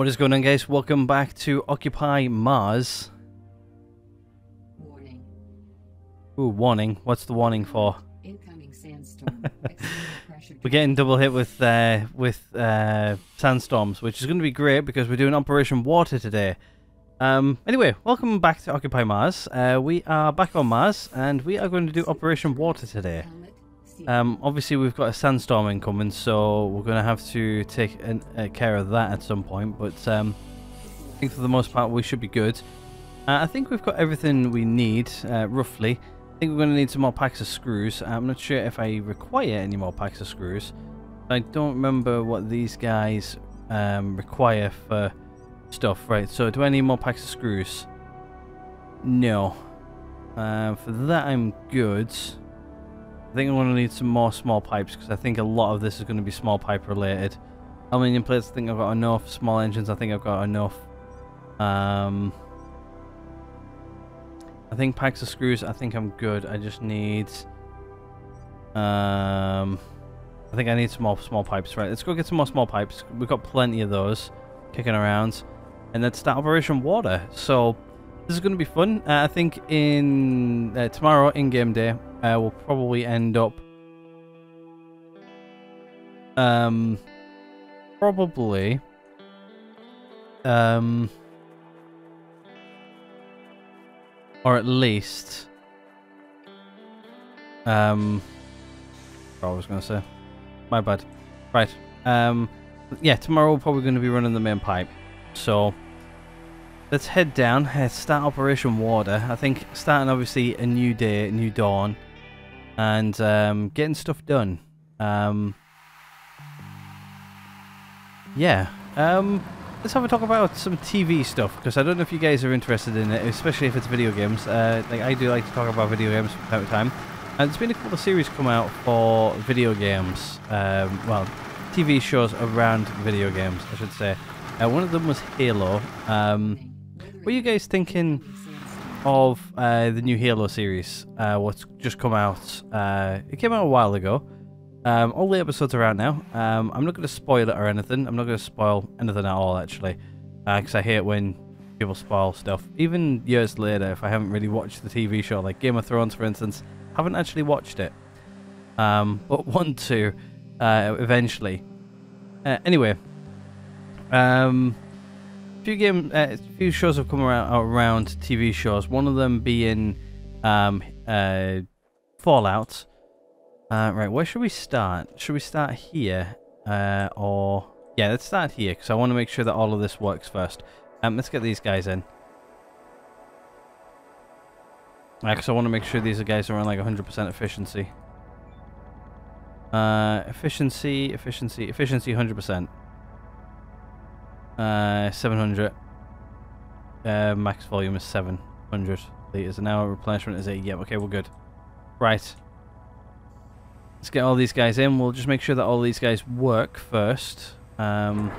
What is going on, guys? Welcome back to Occupy Mars. Warning. Ooh, warning. What's the warning for? Incoming sandstorm. We're getting double hit with sandstorms, which is going to be great because we're doing Operation Water today. Anyway, welcome back to Occupy Mars. We are back on Mars, and we are going to do Operation Water today. Obviously, we've got a sandstorm incoming, so we're going to have to take care of that at some point. But I think for the most part, we should be good. I think we've got everything we need, roughly. I think we're going to need some more packs of screws. I'm not sure if I require any more packs of screws. I don't remember what these guys require for stuff. Right, so do I need more packs of screws? No. For that, I'm good. I think I'm going to need some more small pipes, because I think a lot of this is going to be small pipe related. Aluminium plates, I think I've got enough. Small engines, I think I've got enough. I think packs of screws, I think I'm good. I just need... I think I need some more small pipes. Right, let's go get some more small pipes. We've got plenty of those kicking around. And let's start Operation Water. So, this is going to be fun. I think in tomorrow, in-game day, we'll probably end up or at least I was gonna say, my bad, right, yeah, tomorrow we're probably going to be running the main pipe, so let's head down. Let's start Operation Water. I think starting obviously a new day, a new dawn, and getting stuff done. Let's have a talk about some TV stuff, because I don't know if you guys are interested in it, especially if it's video games. Like, I do like to talk about video games from time to time, and there's been a couple of series come out for video games, well, TV shows around video games, I should say. One of them was Halo. What are you guys thinking of the new Halo series? What's just come out? It came out a while ago. All the episodes are out now. I'm not going to spoil it or anything. I'm not going to spoil anything at all, actually, because I hate when people spoil stuff. Even years later, if I haven't really watched the TV show, like Game of Thrones, for instance, haven't actually watched it, but want to eventually. Anyway, few shows have come around TV shows. One of them being Fallout. Right, where should we start? Should we start here, or yeah, let's start here, because I want to make sure that all of this works first. Let's get these guys in. Because I want to make sure these guys are on like 100% efficiency. Efficiency, 100%. 700. Max volume is 700 liters an hour. Replenishment is 8. Yep, okay, we're good. Right. Let's get all these guys in. We'll just make sure that all these guys work first. Looks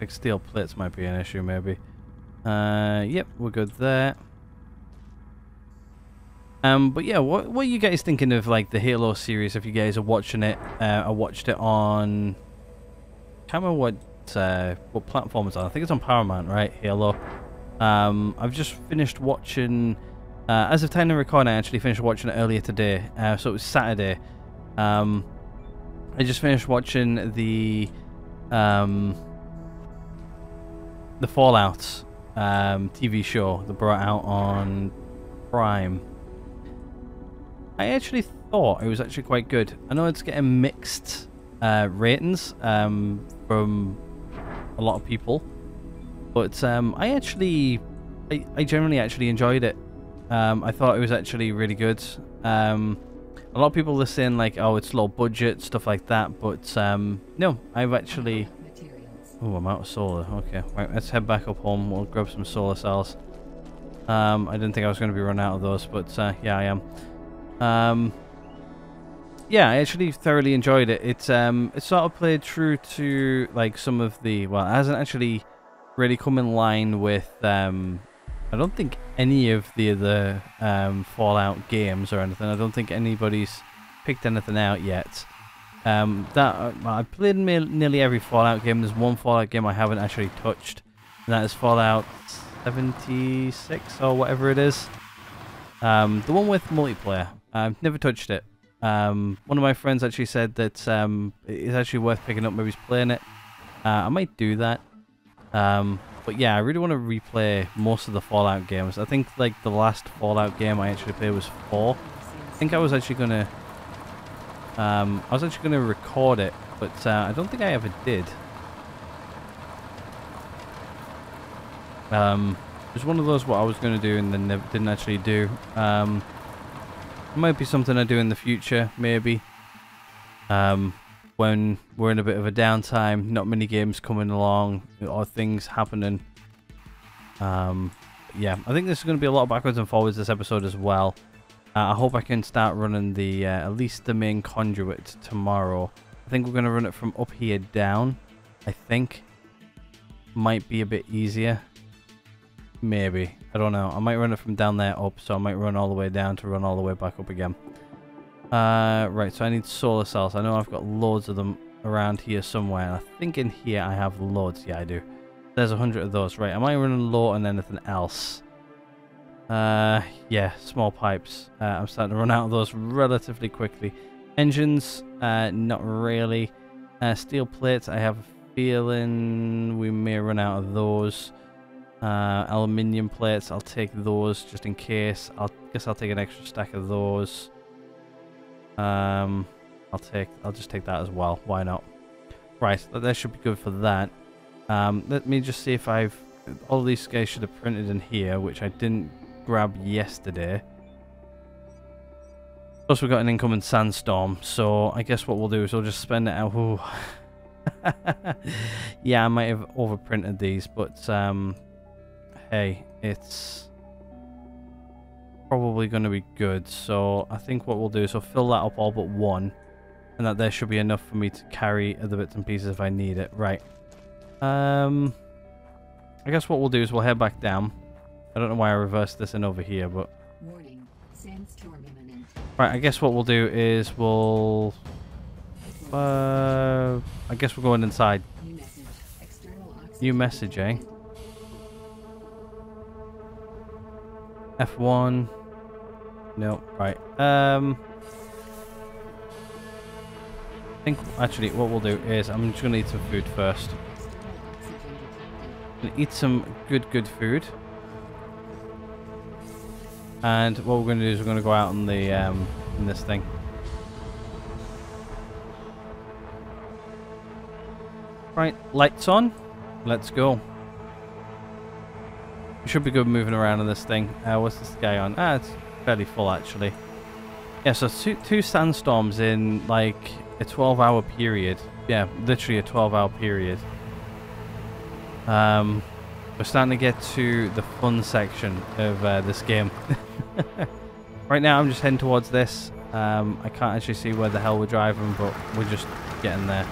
like steel plates might be an issue, maybe. Yep, we're good there. But yeah, what are you guys thinking of, like, the Halo series? If you guys are watching it, I watched it on... Can't remember what platform it's on. I think it's on Paramount, right? Halo. I've just finished watching, as of time and recording, I actually finished watching it earlier today, so it was Saturday. I just finished watching the Fallout TV show that brought out on Prime. I actually thought it was actually quite good. I know it's getting mixed ratings from a lot of people, but I generally actually enjoyed it. I thought it was actually really good. A lot of people are saying, like, oh, it's low budget, stuff like that, but no, I've actually... Oh, I'm out of solar. Okay, right, let's head back up home. We'll grab some solar cells. I didn't think I was going to be running out of those, but yeah, I am. Yeah, I actually thoroughly enjoyed it. It sort of played true to, like, some of the... Well, it hasn't actually really come in line with... I don't think any of the other Fallout games or anything. I don't think anybody's picked anything out yet. Well, I've played nearly every Fallout game. There's one Fallout game I haven't actually touched, and that is Fallout 76 or whatever it is. The one with multiplayer. I've never touched it. One of my friends actually said that it's actually worth picking up, maybe he's playing it. I might do that. But yeah, I really want to replay most of the Fallout games. I think like the last Fallout game I actually played was 4. I think I was actually gonna record it, but I don't think I ever did. It was one of those what I was gonna do and then never, didn't actually do. It might be something I do in the future, maybe. When we're in a bit of a downtime, not many games coming along or things happening. Yeah, I think this is going to be a lot of backwards and forwards this episode as well. I hope I can start running the at least the main conduit tomorrow. I think we're going to run it from up here down. I think might be a bit easier. Maybe, I don't know. I might run it from down there up, so I might run all the way down to run all the way back up again. Right, so I need solar cells. I know I've got loads of them around here somewhere, and I think in here I have loads. Yeah, I do. There's 100 of those. Right, am I running low on anything else? Yeah, small pipes. I'm starting to run out of those relatively quickly. Engines, not really. Steel plates, I have a feeling we may run out of those. Aluminium plates, I'll take those just in case. I guess I'll take an extra stack of those. I'll just take that as well. Why not? Right, that should be good for that. Let me just see if I've... all these guys should have printed in here, which I didn't grab yesterday. Plus we've got an incoming sandstorm, so I guess what we'll do is we'll just spend it out. Ooh. Yeah, I might have overprinted these, but hey, it's probably going to be good. So I think what we'll do is we'll fill that up all but one, and that there should be enough for me to carry other bits and pieces if I need it. Right, I guess what we'll do is we'll head back down. I don't know why I reversed this in over here, but warning, sandstorm imminent. Right, I guess what we'll do is we'll I guess we're going inside. New message, external oxygen. New message, eh? F1. No, right. I think actually what we'll do is I'm just gonna eat some food first. I'm gonna eat some good food. And what we're gonna do is we're gonna go out on the in this thing. Right, lights on. Let's go. We should be good moving around on this thing. What's this guy on? Ah, it's fairly full actually. Yeah, so two sandstorms in like a 12-hour period. Yeah, literally a 12-hour period. We're starting to get to the fun section of this game. Right now, I'm just heading towards this. I can't actually see where the hell we're driving, but we're just getting there.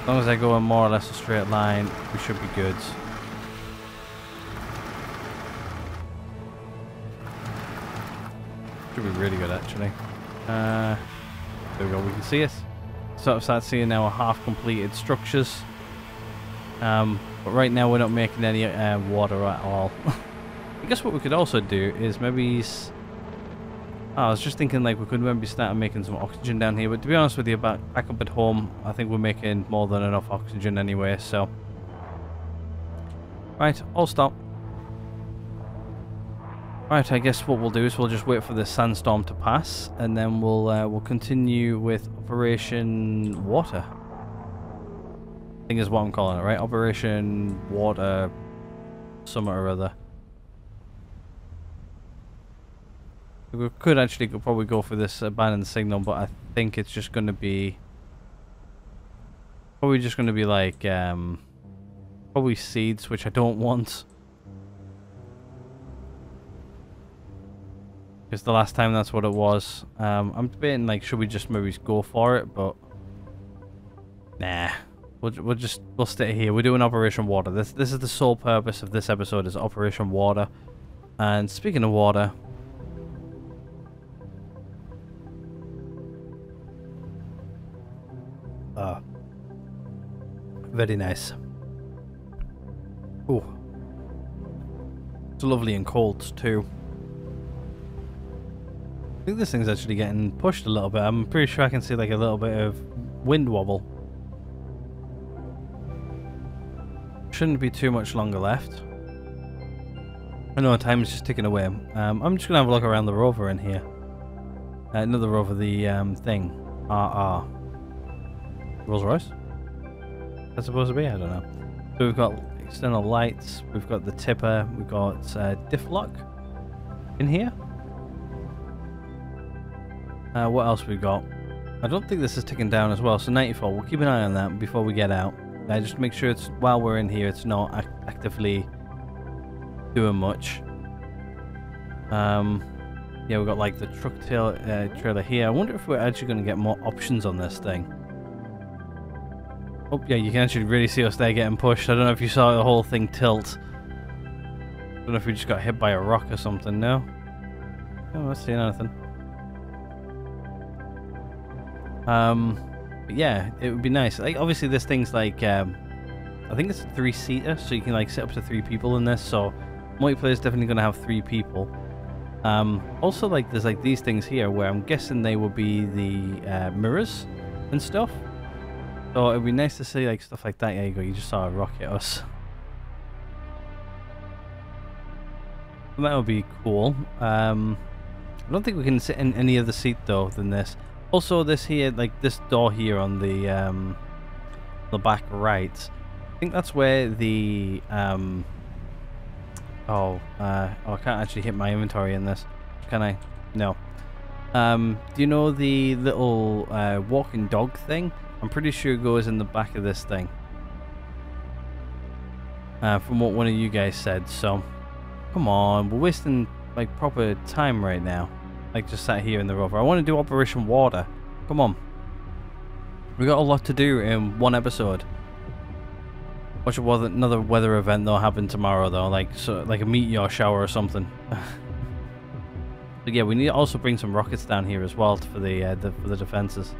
As long as I go in more or less a straight line, we should be good. Should be really good actually. There we go, we can see it. Sort of start seeing now our half completed structures. But right now we're not making any water at all. I guess what we could also do is maybe... I was just thinking like we could maybe start making some oxygen down here, but to be honest with you, back up at home, I think we're making more than enough oxygen anyway, so... Right, I'll stop. Right, I guess what we'll do is we'll just wait for the sandstorm to pass, and then we'll continue with Operation Water. I think is what I'm calling it, right? Operation Water... something or other. We could actually probably go for this abandoned signal, but I think it's just going to be... probably just going to be like, probably seeds, which I don't want. Because the last time that's what it was. I'm debating, like, should we just maybe go for it, but... nah. We'll stay here. We're doing Operation Water. This is the sole purpose of this episode, is Operation Water. And speaking of water... Very nice. Oh, it's lovely and cold too. I think this thing's actually getting pushed a little bit. I'm pretty sure I can see like a little bit of wind wobble. Shouldn't be too much longer left. I know time is just ticking away. I'm just gonna have a look around the rover in here. Another rover, the thing. Rolls Royce? That's supposed to be? I don't know. So we've got external lights, we've got the tipper, we've got diff lock in here. What else we got? I don't think this is ticking down as well, so 94, we'll keep an eye on that before we get out. Just make sure it's while we're in here it's not actively doing much. Yeah, we've got like the truck trailer here. I wonder if we're actually going to get more options on this thing. Oh yeah, you can actually really see us there getting pushed. I don't know if you saw the whole thing tilt. I don't know if we just got hit by a rock or something. No? Oh, I'm not seeing anything. But yeah, it would be nice. Like, obviously this thing's like, I think it's a 3-seater, so you can like sit up to 3 people in this, so multiplayer is definitely going to have 3 people. Also like there's like these things here where I'm guessing they will be the mirrors and stuff. So it would be nice to see like stuff like that. There you go, you just saw a rock at us. And that would be cool. I don't think we can sit in any other seat though than this. Also this here, like this door here on the back right, I think that's where the oh, I can't actually hit my inventory in this, can I? No. Do you know the little walking dog thing? I'm pretty sure it goes in the back of this thing, from what one of you guys said. So come on, we're wasting like proper time right now. Like just sat here in the rover. I want to do Operation Water. Come on. We got a lot to do in one episode. Watch another weather event that'll happen tomorrow though, like a meteor shower or something. But yeah, we need to also bring some rockets down here as well for the defenses.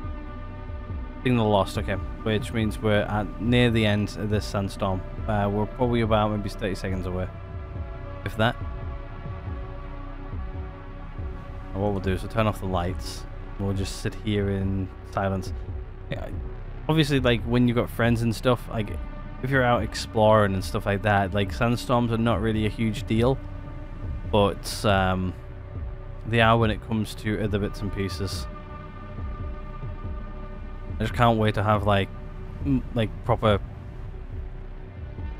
Signal lost. Okay, which means we're at near the end of this sandstorm. We're probably about maybe 30 seconds away, if that. What we'll do is we'll turn off the lights and we'll just sit here in silence. Yeah, obviously like when you've got friends and stuff, like if you're out exploring and stuff like that, like sandstorms are not really a huge deal, but they are when it comes to other bits and pieces. I just can't wait to have like proper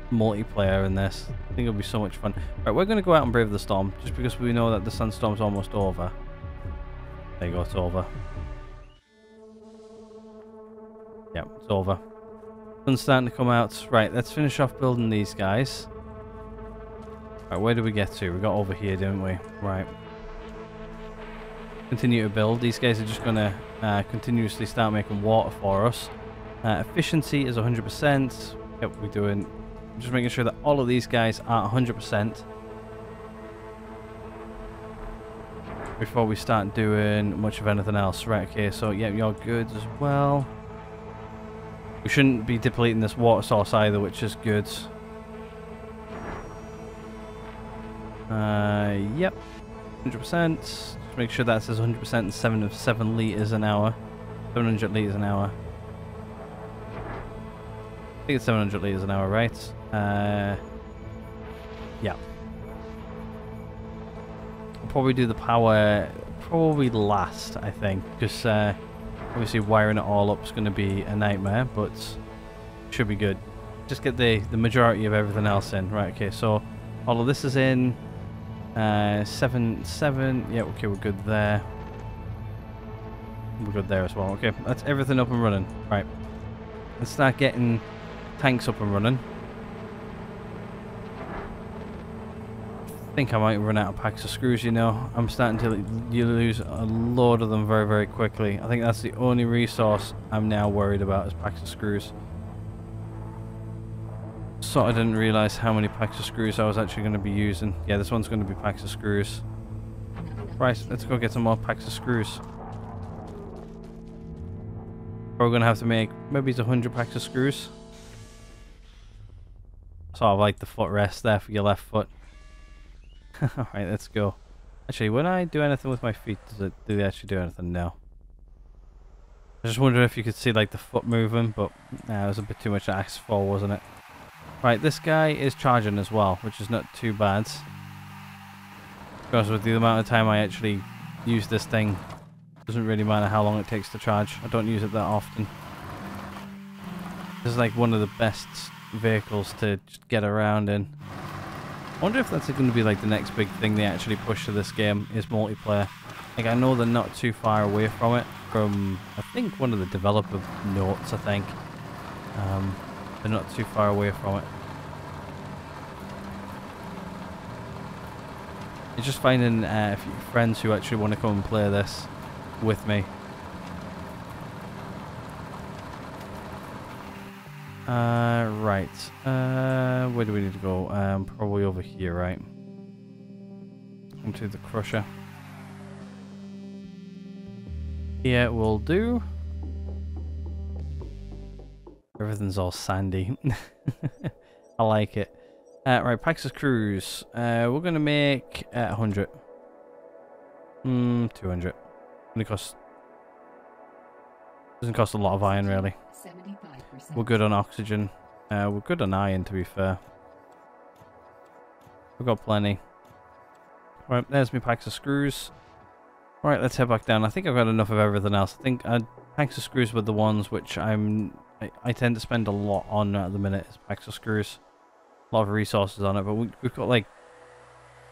multiplayer in this. I think it'll be so much fun. Right, we're going to go out and brave the storm just because we know that the sandstorm's almost over. There you go, it's over. Yep, it's over. Sun's starting to come out. Right, let's finish off building these guys. Right, where do we get to? We got over here, didn't we? Right. Continue to build. These guys are just going to continuously start making water for us. Efficiency is 100%. Yep, we're doing... Just making sure that all of these guys are 100% before we start doing much of anything else. Right, okay, so yeah, you're good as well. We shouldn't be depleting this water source either, which is good. Yep, 100%. Just make sure that says 100% and 7 litres an hour. 700 litres an hour. I think it's 700 litres an hour, right? Yeah. I'll probably do the power probably last, I think, because obviously wiring it all up is going to be a nightmare, but should be good. Just get the majority of everything else in. Right, okay, so all of this is in. 7, 7, yeah, okay, we're good there. We're good there as well. Okay, that's everything up and running. Right, let's start getting tanks up and running. I think I might run out of packs of screws, you know. I'm starting to lose a load of them very, very quickly. I think that's the only resource I'm now worried about is packs of screws. So I didn't realise how many packs of screws I was actually going to be using. Yeah, this one's going to be packs of screws. Right, let's go get some more packs of screws. We're gonna have to make maybe it's 100 packs of screws. Sort of like the footrest there for your left foot. Alright, let's go. Actually, when I do anything with my feet, do they actually do anything? No. I just wonder if you could see like the foot moving, but nah, it was a bit too much to ask for, wasn't it? Right, this guy is charging as well, which is not too bad. Because with the amount of time I actually use this thing, it doesn't really matter how long it takes to charge. I don't use it that often. This is like one of the best vehicles to just get around in. I wonder if that's going to be like the next big thing they actually push to this game, is multiplayer. Like, I know they're not too far away from it, from I think one of the developer notes, I think. They're not too far away from it. It's just finding a few friends who actually want to come and play this with me. Right. Where do we need to go? Probably over here, right? Into the crusher. Yeah, it will do. Everything's all sandy. I like it. Right, packs of screws. We're going to make 100. 200. It doesn't cost a lot of iron, really. 75%. We're good on oxygen. We're good on iron, to be fair. We've got plenty. Right, there's my packs of screws. Right, let's head back down. I think I've got enough of everything else. I think packs of screws were the ones which I tend to spend a lot on at the minute, is packs of screws. A lot of resources on it, but we've got like...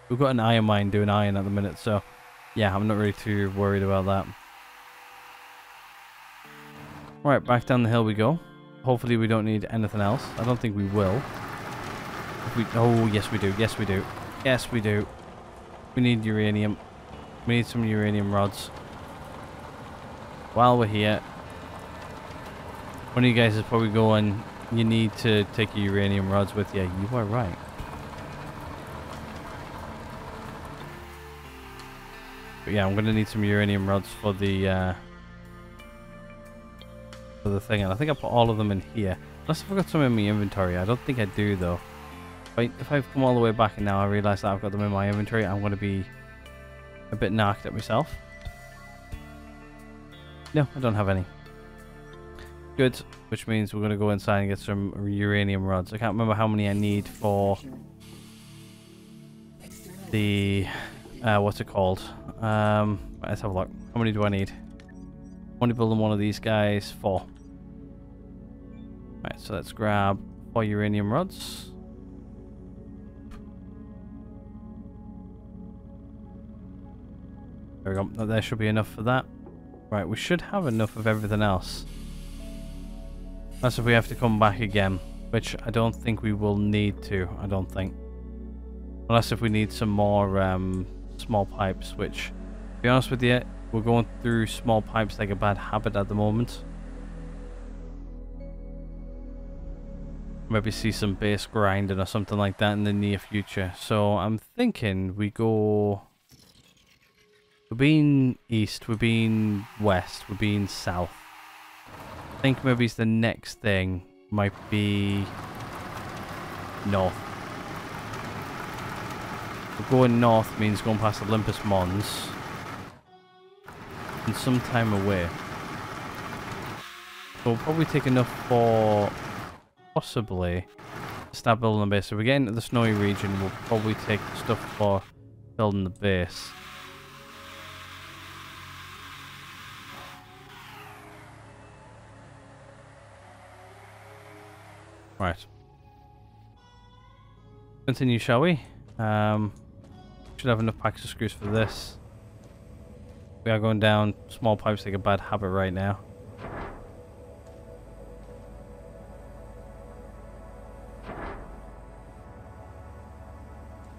We've got an iron mine doing iron at the minute, so... Yeah, I'm not really too worried about that. Right, back down the hill we go. Hopefully we don't need anything else. I don't think we will. Oh, yes we do. Yes we do. Yes we do. We need uranium. We need some uranium rods. While we're here... One of you guys is probably going... You need to take your uranium rods with you. You are right. But yeah, I'm going to need some uranium rods for the thing. And I think I put all of them in here. Unless I forgot some in my inventory. I don't think I do, though. If I've come all the way back and now I realise that I've got them in my inventory, I'm going to be a bit narked at myself. No, I don't have any. Good, which means we're going to go inside and get some uranium rods. I can't remember how many I need for the, what's it called? Let's have a look. How many do I need? I'm only building one of these guys, 4. Right, so let's grab 4 uranium rods. There we go. There should be enough for that. Right, we should have enough of everything else. That's if we have to come back again, which I don't think we will need to, I don't think. Unless if we need some more small pipes, which, to be honest with you, we're going through small pipes like a bad habit at the moment. Maybe see some base grinding or something like that in the near future. So I'm thinking we go... We've been east, we've been west, we've been south. I think maybe the next thing might be north. But going north means going past Olympus Mons and some time away. So we'll probably take enough for possibly start building a base. So if we get into the snowy region, we'll probably take stuff for building the base. Right. Continue, shall we? Should have enough packs of screws for this. We are going down small pipes like a bad habit right now.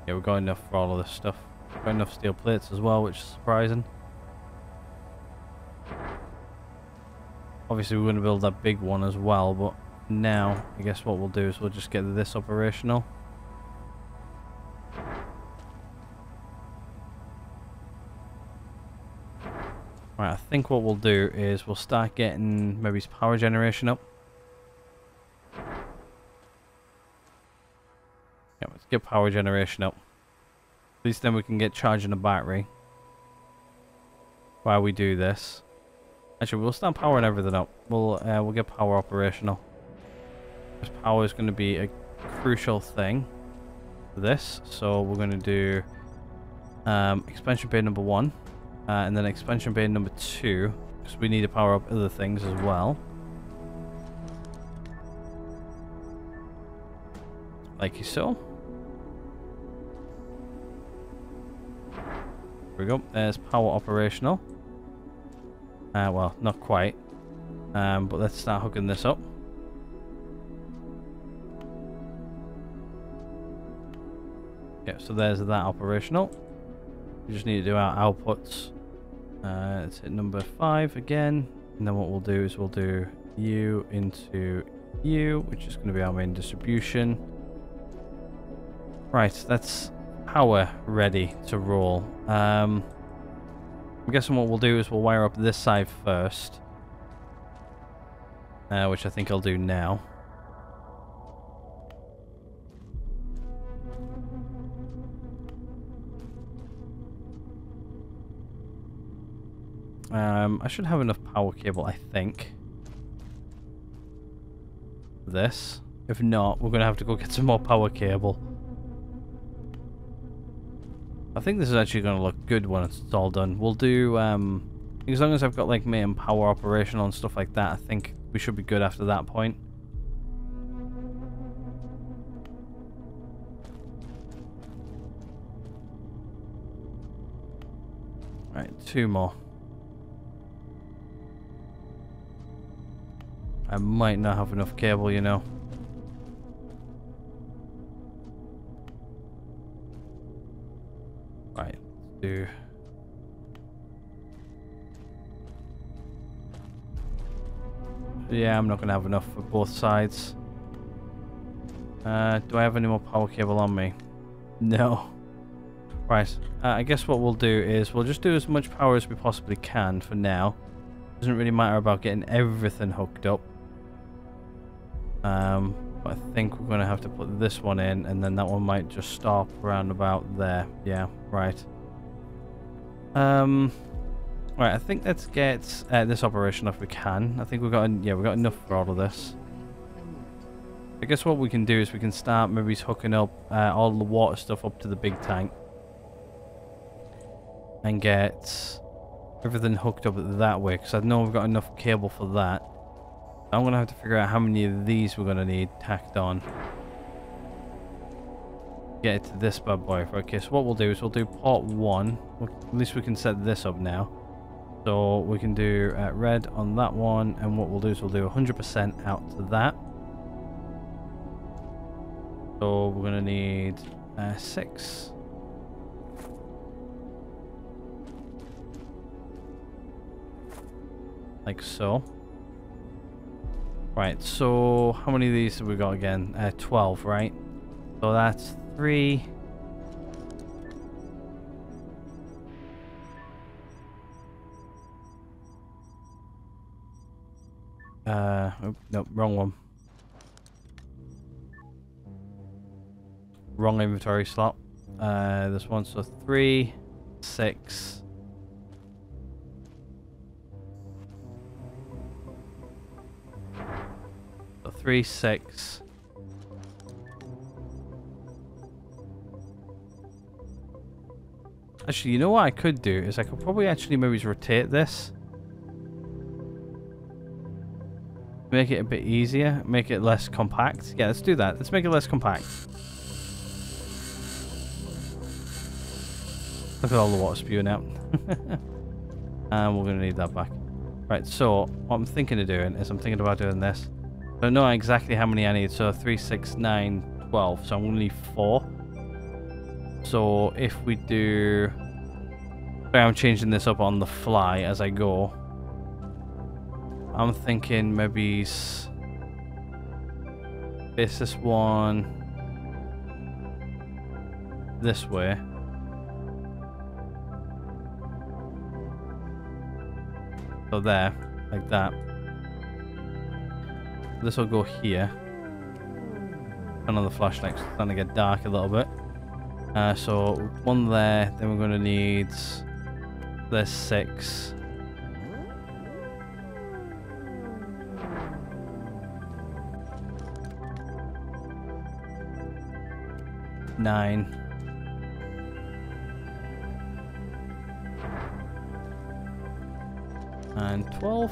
Yeah, we've got enough for all of this stuff. We've got enough steel plates as well, which is surprising. Obviously, we're going to build that big one as well, but... Now, I guess what we'll do is we'll just get this operational. Right, I think what we'll do is we'll start getting maybe his power generation up. Yeah, let's get power generation up. At least then we can get charging the battery while we do this. Actually, we'll start powering everything up. We'll get power operational. This power is going to be a crucial thing for this, so we're going to do expansion bay number 1, and then expansion bay number 2, because we need to power up other things as well, like so. There we go. There's power operational. Well, not quite, but let's start hooking this up. Yeah, so there's that operational. We just need to do our outputs. Let's hit number 5 again, and then what we'll do is we'll do U into U, which is going to be our main distribution. Right, that's power ready to roll. I'm guessing what we'll do is we'll wire up this side first, which I think I'll do now. I should have enough power cable, I think. This. If not, we're going to have to go get some more power cable. I think this is actually going to look good when it's all done. We'll do, as long as I've got, like, main power operational and stuff like that, I think we should be good after that point. Right, 2 more. I might not have enough cable, you know. Right, let's do... Yeah, I'm not going to have enough for both sides. Do I have any more power cable on me? No. Right, I guess what we'll do is we'll just do as much power as we possibly can for now. Doesn't really matter about getting everything hooked up. But I think we're going to have to put this one in, and then that one might just stop around about there. Yeah, right. Right, I think let's get this operation if we can. I think we've got, yeah, we've got enough for all of this. I guess what we can do is we can start maybe hooking up all the water stuff up to the big tank. And get everything hooked up that way, because I know we've got enough cable for that. I'm going to have to figure out how many of these we're going to need tacked on. Get it to this bad boy. Okay, so what we'll do is we'll do part 1. At least we can set this up now. So we can do red on that one. And what we'll do is we'll do 100% out to that. So we're going to need 6. Like so. Right, so how many of these have we got again? 12, right? So that's 3. Oh, no, wrong one. Wrong inventory slot. This one, so 3, 6. So 3, 6. Actually, you know what I could do is I could probably actually maybe rotate this. Make it a bit easier. Make it less compact. Yeah, let's do that. Let's make it less compact. Look at all the water spewing out. And we're going to need that back. Right, so what I'm thinking of doing is I'm thinking about doing this. I don't know exactly how many I need, so 3, 6, 9, 12, so I'm going to need 4. So if we do... I'm changing this up on the fly as I go. I'm thinking maybe... this one... this way. So there, like that. This will go here. Turn on the flashlights. It's starting to get dark a little bit. So one there. Then we're going to need this 6. Nine. And 12.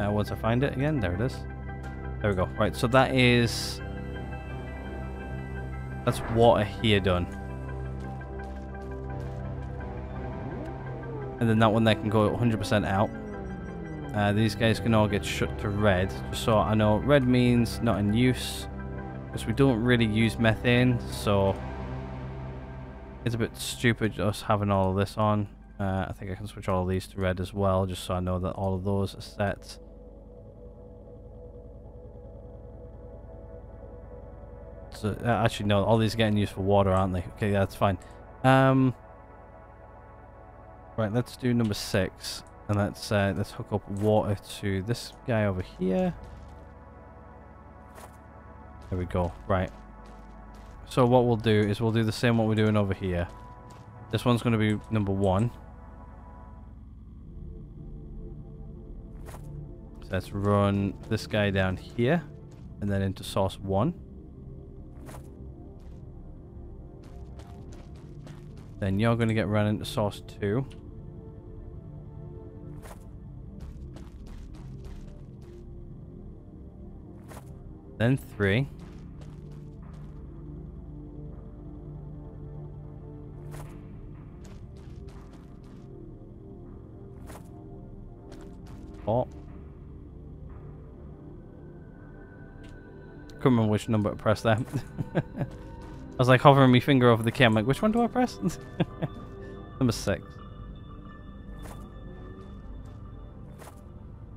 Once I find it again, there it is. There we go. Right, so that is... that's water here done. And then that one there can go 100% out. These guys can all get shut to red. Just so I know, red means not in use. Because we don't really use methane, so it's a bit stupid us having all of this on. I think I can switch all of these to red as well, just so I know that all of those are set. So actually, no, all these are getting used for water, aren't they? Okay, yeah, that's fine. Right, let's do number 6, and let's hook up water to this guy over here. There we go. Right. So what we'll do is we'll do the same what we're doing over here. This one's going to be number 1. So let's run this guy down here and then into source 1. Then you're going to get run into source 2. Then 3. Couldn't remember which number to press there. I was like hovering my finger over the camera, like, which one do I press? Number 6.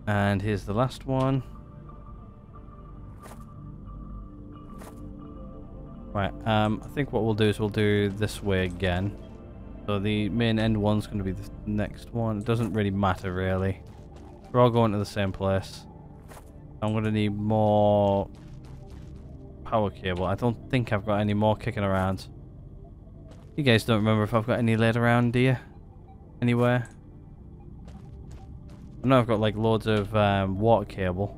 And here's the last one. Right, I think what we'll do is we'll do this way again. So the main end one's going to be the next one. It doesn't really matter, really. We're all going to the same place. I'm going to need more power cable. I don't think I've got any more kicking around. You guys don't remember if I've got any laid around, do you? Anywhere? I know I've got like loads of water cable.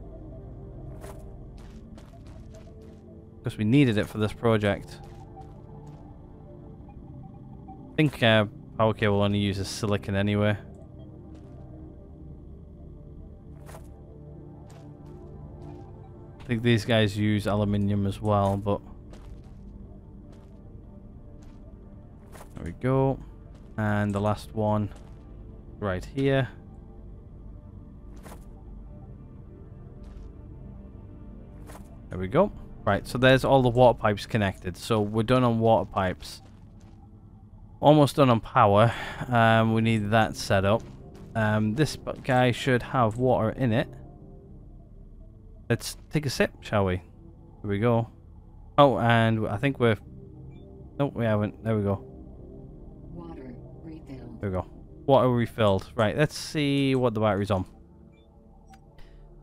Because we needed it for this project. I think power cable only uses silicon anyway. I think these guys use aluminium as well, but there we go. And the last one right here. There we go. Right, so there's all the water pipes connected. So we're done on water pipes. Almost done on power. We need that set up. This guy should have water in it. Let's take a sip, shall we? Here we go. Oh, and I think we're... no, we haven't. There we go. Water refilled. There we go. Water refilled. Right, let's see what the battery's on.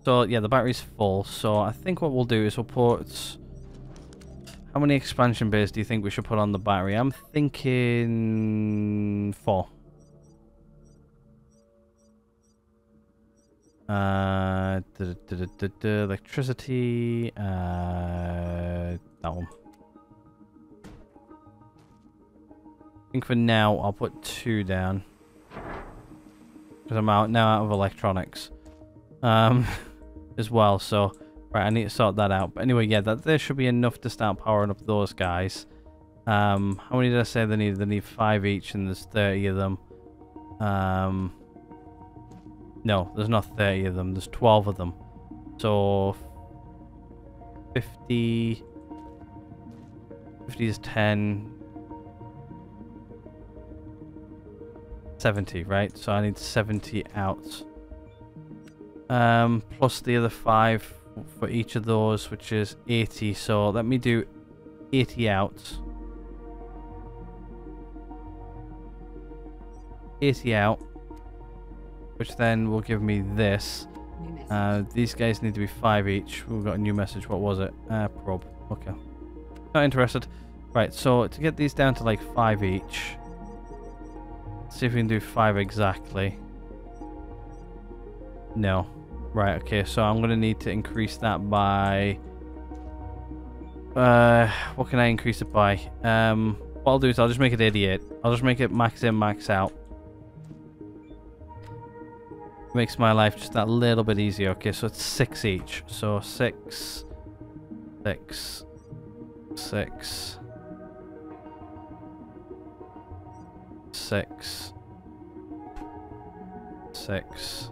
So, yeah, the battery's full. So, I think what we'll do is we'll put... how many expansion bays do you think we should put on the battery? I'm thinking... 4. Electricity, that one. I think for now I'll put 2 down because I'm out of electronics as well. So right, I need to sort that out, but anyway, yeah, that there should be enough to start powering up those guys. How many did I say they need? They need 5 each, and there's 30 of them. No, there's not 30 of them. There's 12 of them. So... 50... 50 is 10... 70, right? So I need 70 out. Plus the other 5 for each of those, which is 80. So let me do 80 out. 80 out. which then will give me this. These guys need to be 5 each. We've got a new message. What was it? Probe. Okay. Not interested. Right, so to get these down to like 5 each. Let's see if we can do 5 exactly. No. Right, okay, so I'm going to need to increase that by... what can I increase it by? What I'll do is I'll just make it 88. I'll just make it max in, max out. Makes my life just that little bit easier. Okay, so it's 6 each. So 6, 6, 6, 6, 6.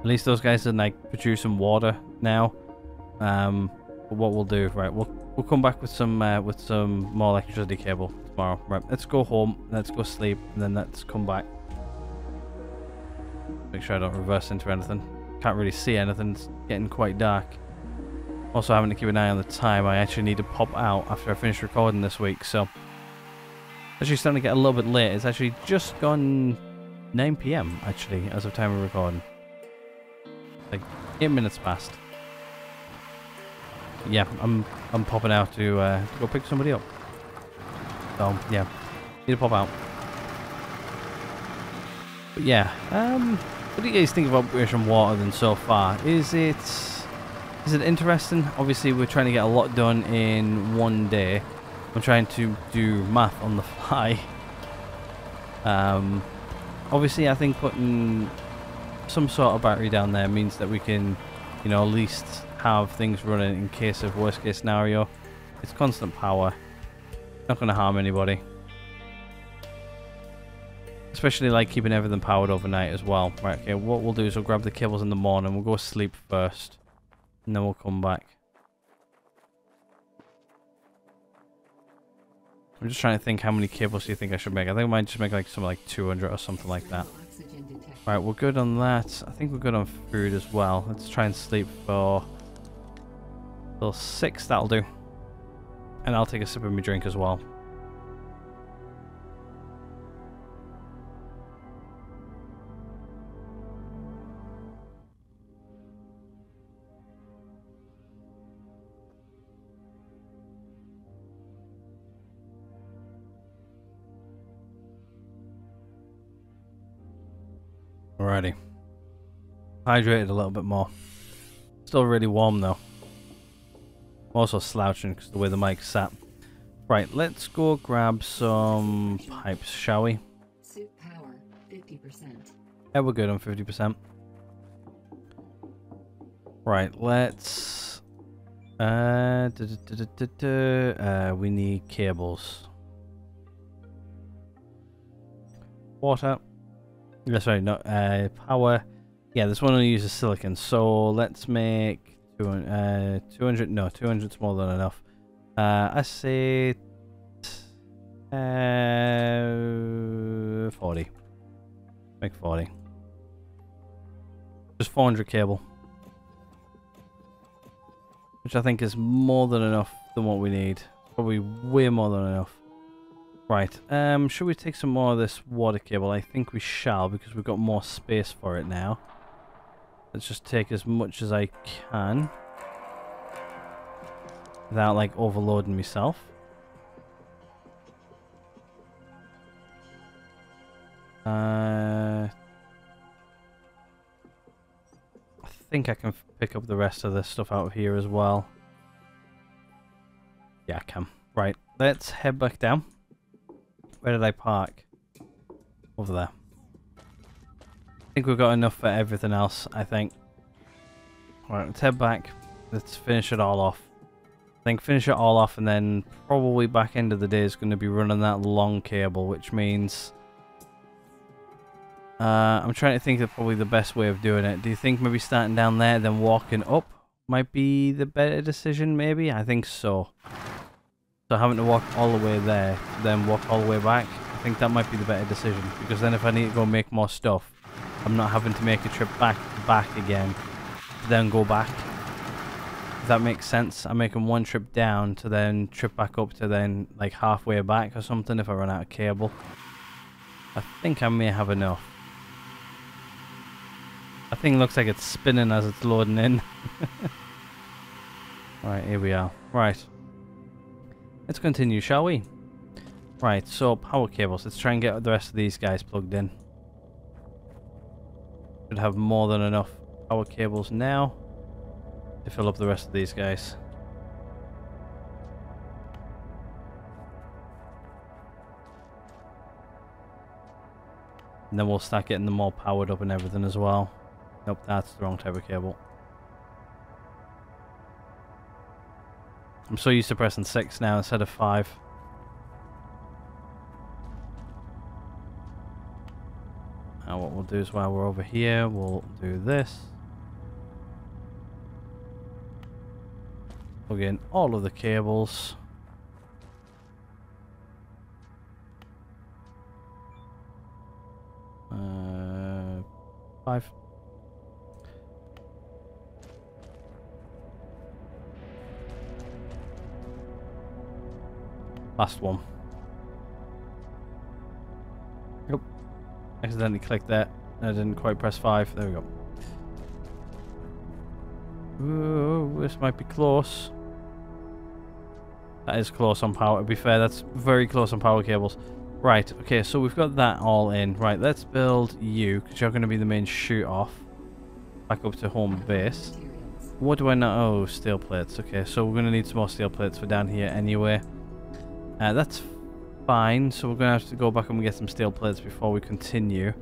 At least those guys are like producing water now. But what we'll do, right? We'll come back with some more electricity cable tomorrow. Right? Let's go home. Let's go sleep, and then let's come back. Make sure I don't reverse into anything. Can't really see anything. It's getting quite dark. Also having to keep an eye on the time. I actually need to pop out after I finish recording this week. So actually starting to get a little bit late. It's actually just gone 9 PM actually as of time of recording. Like 8 minutes past. Yeah, I'm popping out to go pick somebody up. So yeah, need to pop out. But yeah, what do you guys think of Operation Water then so far? Is it interesting? Obviously we're trying to get a lot done in one day. I'm trying to do math on the fly. Obviously I think putting some sort of battery down there means that we can, you know, at least have things running in case of worst case scenario. It's constant power. Not going to harm anybody. Especially like keeping everything powered overnight as well. Right, okay, what we'll do is we'll grab the cables in the morning, we'll go sleep first, and then we'll come back. I'm just trying to think how many cables do you think I should make? I think I might just make like something like 200 or something like that. Right, we're good on that. I think we're good on food as well. Let's try and sleep for till 6, that'll do. And I'll take a sip of my drink as well. Alrighty. Hydrated a little bit more. Still really warm though. I'm also slouching because of the way the mic's sat. Right, let's go grab some pipes, shall we? Suit power, 50%. Yeah, we're good on 50%. Right, let's... we need cables. Water. That's right, not power. Yeah, this one only uses silicon, so let's make 200. No, 200's more than enough. I say 40. Make 40. Just 400 cable, which I think is more than enough than what we need. Probably way more than enough. Right, should we take some more of this water cable? I think we shall, because we've got more space for it now. Let's just take as much as I can without like overloading myself. I think I can pick up the rest of this stuff out of here as well. Yeah, I can. Right, let's head back down. Where did I park? Over there. I think we've got enough for everything else, I think. Alright, let's head back. Let's finish it all off. I think finish it all off, and then probably back end of the day is going to be running that long cable, which means... I'm trying to think of probably the best way of doing it. Do you think maybe starting down there, then walking up might be the better decision, maybe? I think so. So having to walk all the way there, then walk all the way back, I think that might be the better decision. Because then if I need to go make more stuff, I'm not having to make a trip back again, then go back. If that makes sense, I'm making one trip down to then trip back up to then like halfway back or something if I run out of cable. I think I may have enough. thing looks like it's spinning as it's loading in. Right, here we are. Right. Let's continue, shall we? Right, so power cables. Let's try and get the rest of these guys plugged in. Should have more than enough power cables now to fill up the rest of these guys. And then we'll start getting them all powered up and everything as well. Nope, that's the wrong type of cable. I'm so used to pressing 6 now instead of 5. Now what we'll do is while we're over here, we'll do this. Plug in all of the cables. Five. Last one. Nope. Accidentally clicked that. I didn't quite press 5. There we go. Ooh, this might be close. That is close on power. To be fair, that's very close on power cables. Right, okay, so we've got that all in. Right, let's build you, because you're going to be the main shoot-off. Back up to home base. What do I know? Oh, steel plates. Okay, so we're going to need some more steel plates for down here anyway. That's fine, so we're going to have to go back and get some steel plates before we continue.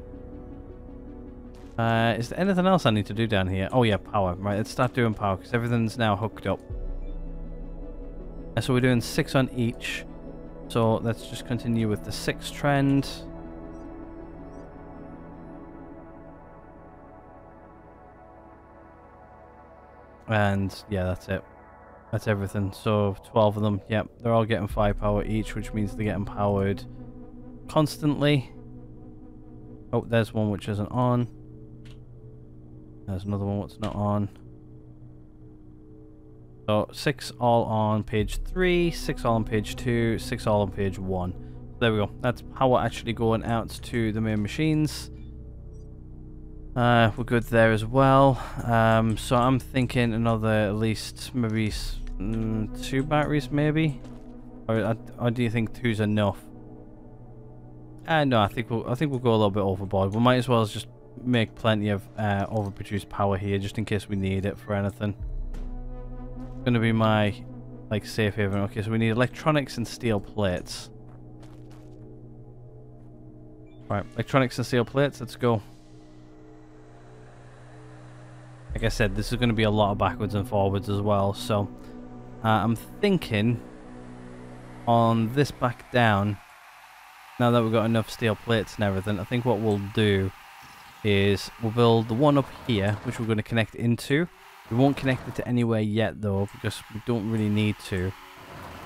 Is there anything else I need to do down here? Oh yeah, power. Right, let's start doing power, because everything's now hooked up. So we're doing 6 on each. So let's just continue with the 6 trend. And yeah, that's it. That's everything. So 12 of them. Yep, they're all getting 5 power each, which means they're getting powered constantly. Oh, there's one which isn't on. There's another one that's not on. So 6 all on page 3, 6 all on page 2, 6 all on page 1. There we go. That's power actually going out to the main machines. We're good there as well. So I'm thinking another at least maybe 2 batteries maybe. Or do you think 2's enough? No, I think we'll go a little bit overboard. We might as well just make plenty of overproduced power here just in case we need it for anything. Going to be my like safe haven. Okay, so we need electronics and steel plates. Right, electronics and steel plates, let's go. Like I said, this is going to be a lot of backwards and forwards as well, so I'm thinking on this back down, now that we've got enough steel plates and everything, I think what we'll do is we'll build the one up here, which we're going to connect into. We won't connect it to anywhere yet though, because we don't really need to.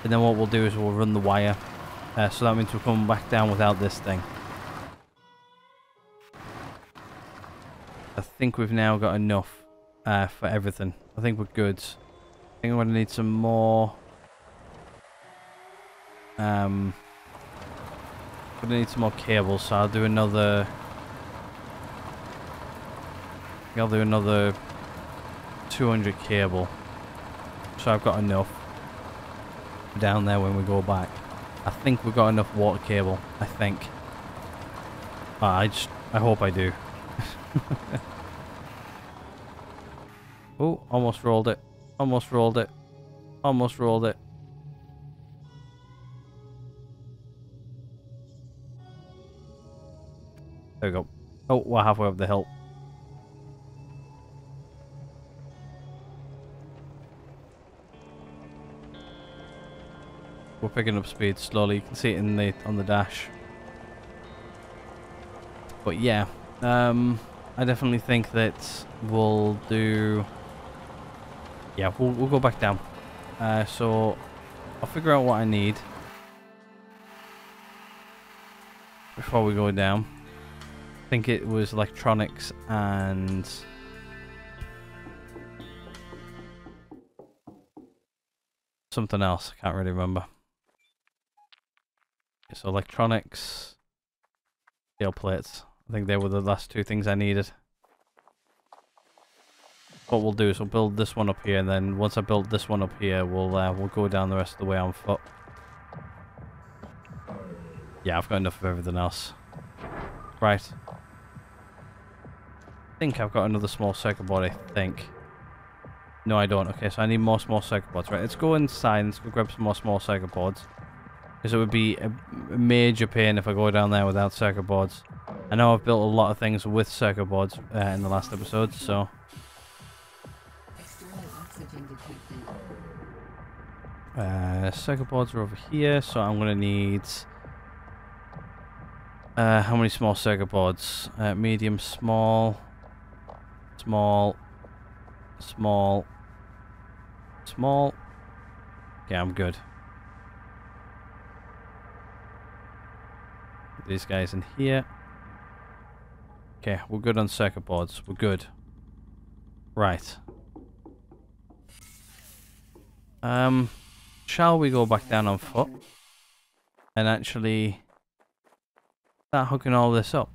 And then what we'll do is we'll run the wire. So that means we'll come back down without this thing. I think we've now got enough for everything. I think we're good. I think I'm going to need some more. I'm going to need some more cables, so I'll do another... I'll do another... 200 cable, so I've got enough down there when we go back. I think we've got enough water cable, I think. Oh, I hope I do. Oh, almost rolled it. Almost rolled it. Almost rolled it. There we go. Oh, we're halfway up the hill. We're picking up speed slowly. You can see it in the on the dash. But yeah, I definitely think that we'll do. Yeah, we'll go back down. So I'll figure out what I need before we go down. I think it was electronics and. Something else. I can't really remember. So electronics, steel plates. I think they were the last 2 things I needed. what we'll do is we'll build this one up here, and then once I build this one up here, we'll go down the rest of the way on foot. Yeah, I've got enough of everything else. Right. I think I've got another small circuit board, I think. No, I don't. Okay, so I need more small circuit boards. Right, let's go inside. Let's go grab some more small circuit boards. Because it would be a major pain if I go down there without circuit boards. I know I've built a lot of things with circuit boards in the last episode, so... circuit boards are over here, so I'm going to need... how many small circuit boards? Medium, small... Small... Small... Small... Yeah, I'm good. These guys in here. Okay, we're good on circuit boards. We're good. Right. Shall we go back down on foot? And actually... start hooking all this up.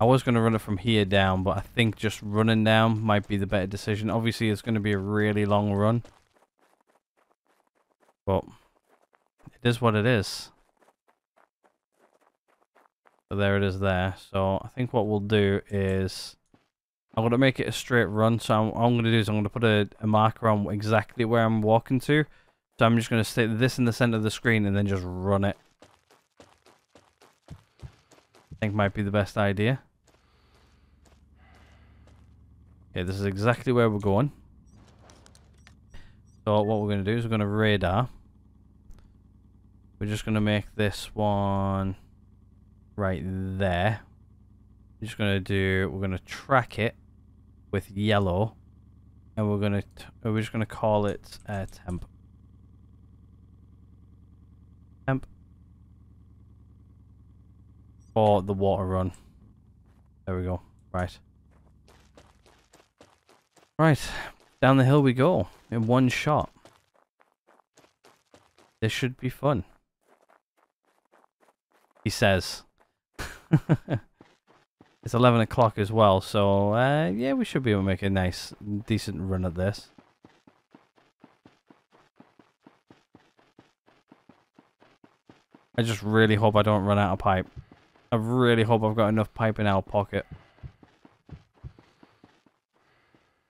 I was going to run it from here down, but I think just running down might be the better decision. Obviously, it's going to be a really long run. But it is what it is. So there it is there. So I think what we'll do is... I'm going to make it a straight run. So what I'm going to do is I'm going to put a marker on exactly where I'm walking to. So I'm just going to stick this in the center of the screen and then just run it. I think might be the best idea. Okay, this is exactly where we're going. So what we're going to do is we're going to radar. We're just going to make this one right there. We're just going to do, we're going to track it with yellow. And we're going to, we're just going to call it temp. Temp. For the water run. There we go. Right. Right. Down the hill we go. In one shot. This should be fun. He says. It's 11 o'clock as well, so yeah, we should be able to make a nice, decent run at this. I just really hope I don't run out of pipe. I really hope I've got enough pipe in our pocket.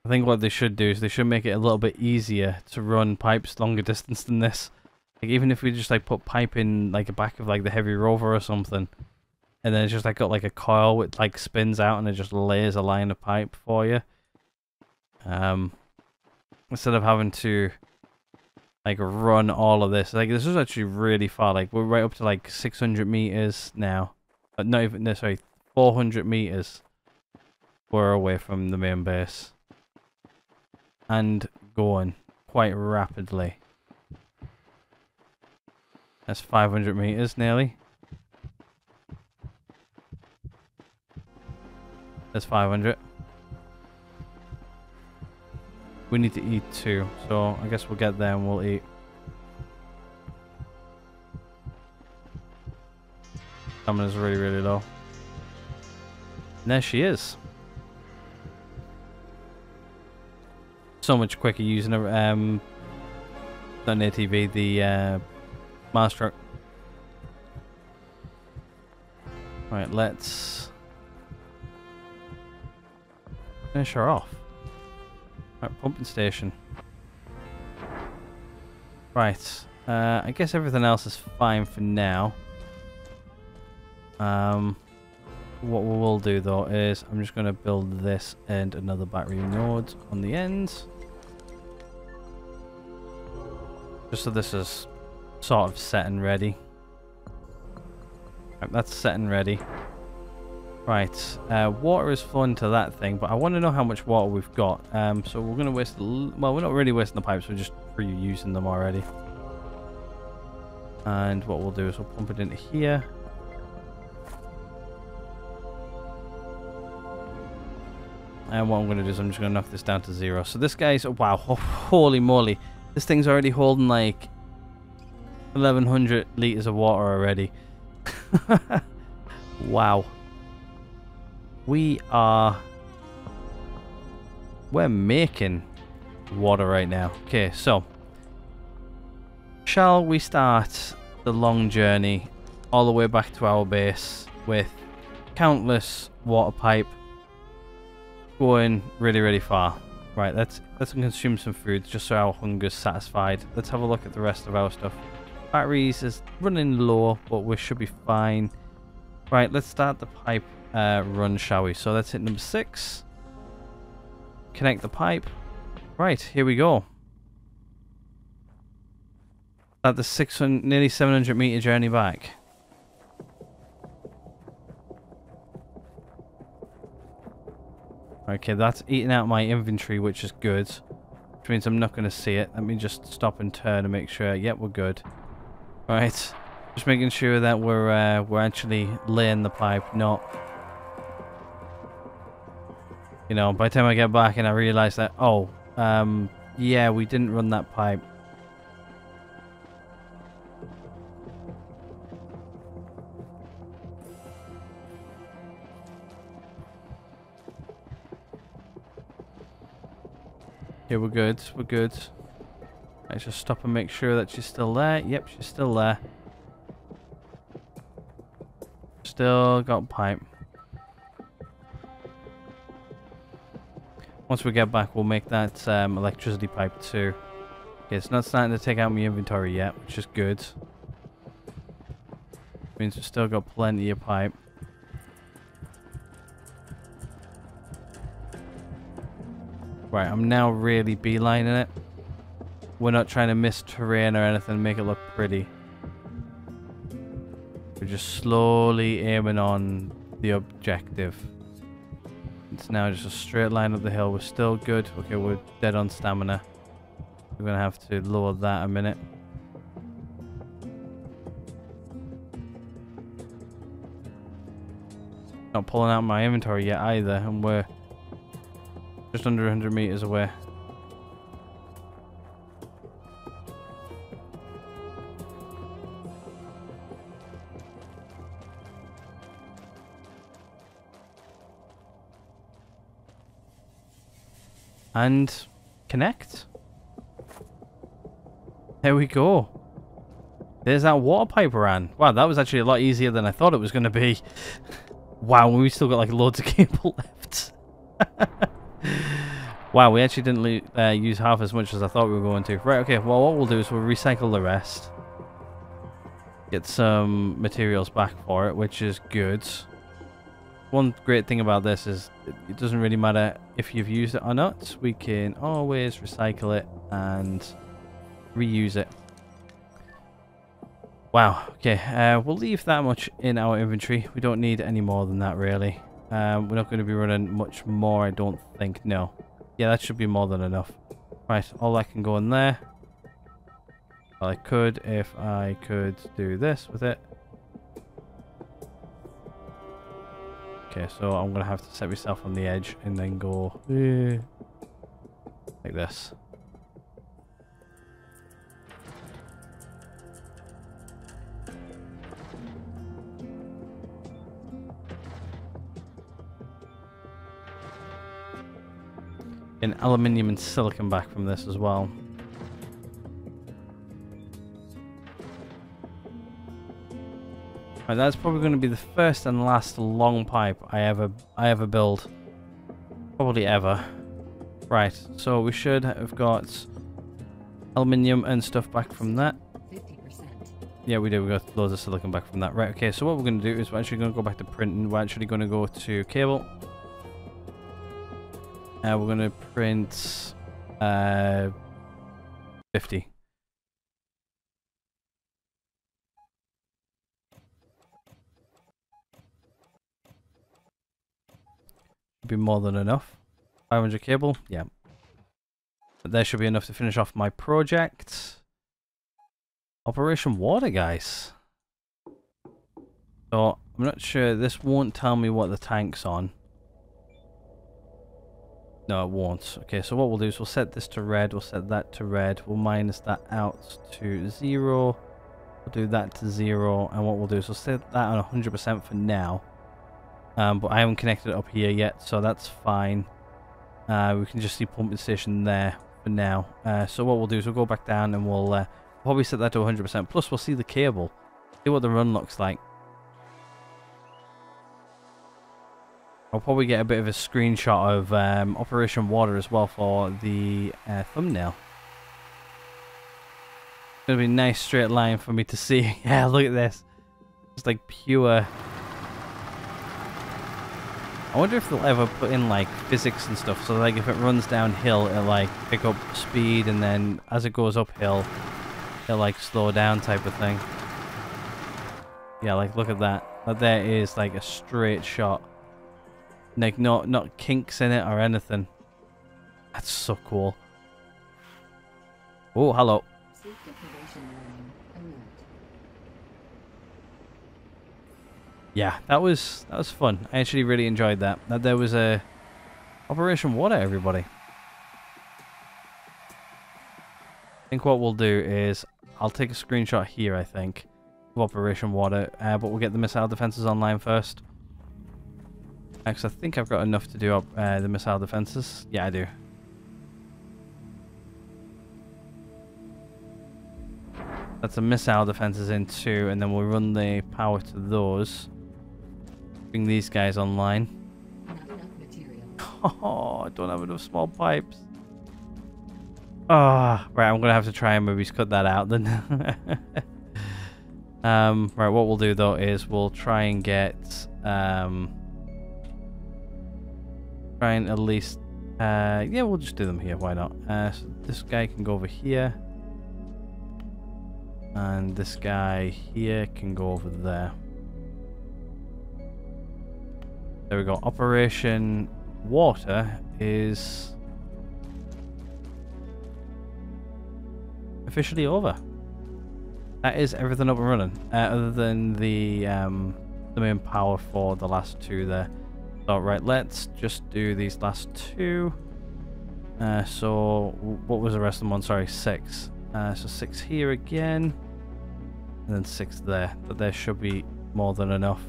I think what they should do is they should make it a little bit easier to run pipes longer distance than this. Like, even if we just like put pipe in like the back of like the heavy rover or something, and then it's just like got like a coil which like spins out and it just lays a line of pipe for you. Instead of having to like run all of this. Like, this is actually really far. Like, we're right up to like 600 meters now. Not even, no, sorry, 400 meters we're away from the main base. And going quite rapidly. That's 500 meters nearly. That's 500. We need to eat too, so I guess we'll get there and we'll eat. Stamina's really, really low. And there she is. So much quicker using a not an ATV, the Mars truck. Right, let's finish her off. Right, pumping station. Right, I guess everything else is fine for now. What we will do though is I'm just going to build this and another battery node on the ends, just so this is sort of set and ready. Right, that's set and ready. Right, water is flowing to that thing, but I want to know how much water we've got. So we're going to waste, well, we're not really wasting the pipes, we're just reusing them already. And what we'll do is we'll pump it into here. And what I'm going to do is I'm just going to knock this down to zero. So this guy's... oh, wow. Oh, holy moly. This thing's already holding like 1,100 litres of water already. Wow. We are We're making water right now. Okay, so shall we start the long journey all the way back to our base with countless water pipe going really, really far? Right, let's consume some food just so our hunger's satisfied. Let's have a look at the rest of our stuff. Batteries is running low, but we should be fine. Right, let's start the pipe run, shall we? So let's hit number 6. Connect the pipe. Right, here we go. At the 600, nearly 700 meter journey back. Okay, that's eating out my inventory, which is good. Which means I'm not going to see it. Let me just stop and turn and make sure. Yep, we're good. Right, just making sure that we're actually laying the pipe, not, you know, by the time I get back and I realise that, oh, yeah, we didn't run that pipe. Okay, we're good, we're good. Let's just stop and make sure that she's still there. Yep, she's still there. Still got pipe. Once we get back, we'll make that electricity pipe too. Okay, it's not starting to take out my inventory yet, which is good. Means we've still got plenty of pipe. Right, I'm now really beelining it. We're not trying to miss terrain or anything, make it look pretty. We're just slowly aiming on the objective. It's now just a straight line up the hill. We're still good. Okay, we're dead on stamina. We're going to have to lower that a minute. Not pulling out my inventory yet either, and we're just under 100 meters away. And connect. There we go. There's that water pipe ran. Wow, that was actually a lot easier than I thought it was going to be. Wow, we still got like loads of cable left. Wow, we actually didn't use half as much as I thought we were going to. Right, okay, well, what we'll do is we'll recycle the rest. Get some materials back for it, which is good. One great thing about this is it doesn't really matter if you've used it or not. We can always recycle it and reuse it. Wow, okay, we'll leave that much in our inventory. We don't need any more than that, really. We're not going to be running much more, I don't think. No. Yeah, that should be more than enough. Right, all that can go in there. Well, I could if I could do this with it. Okay, so I'm going to have to set myself on the edge and then go like this. An aluminium and silicon back from this as well. Right, that's probably going to be the first and last long pipe I ever build, probably ever. Right, so we should have got aluminium and stuff back from that. 50%. Yeah, we did. We got loads of silicon back from that. Right. Okay. So what we're going to do is we're actually going to go back to printing. We're actually going to go to cable. We're going to print 50. Be more than enough. 500 cable, yeah. But there should be enough to finish off my project. Operation Water, guys. So, I'm not sure. This won't tell me what the tank's on. No, it won't. Okay, so what we'll do is we'll set this to red, we'll set that to red, we'll minus that out to 0, we'll do that to 0, and what we'll do is we'll set that on 100% for now. But I haven't connected it up here yet, so that's fine. We can just see pumping station there for now. So what we'll do is we'll go back down and we'll probably set that to 100%. Plus we'll see the cable, see what the run looks like. I'll probably get a bit of a screenshot of Operation Water as well for the thumbnail. It's going to be a nice straight line for me to see. Yeah, look at this. It's like pure... I wonder if they'll ever put in like physics and stuff, so like if it runs downhill it'll like pick up speed, and then as it goes uphill it'll like slow down type of thing. Yeah, like look at that. But there is like a straight shot. Like not kinks in it or anything. That's so cool. Oh, hello. Yeah, that was fun. I actually really enjoyed that. That there was a Operation Water, everybody. I think what we'll do is I'll take a screenshot here, I think, of Operation Water, but we'll get the missile defenses online first. Actually, I think I've got enough to do up the missile defenses. Yeah, I do. That's the missile defenses in two, and then we'll run the power to those. Bring these guys online. Not enough material. Oh, I don't have enough small pipes. Ah, oh, right. I'm gonna have to try and maybe cut that out then. Right. What we'll do though is we'll try and get at least. Yeah, we'll just do them here. Why not? So this guy can go over here, and this guy here can go over there. There we go. Operation Water is officially over. That is everything up and running, other than the main power for the last two there. All right, let's just do these last two. So what was the rest of them on? Sorry, six. So six here again, and then six there. But there should be more than enough.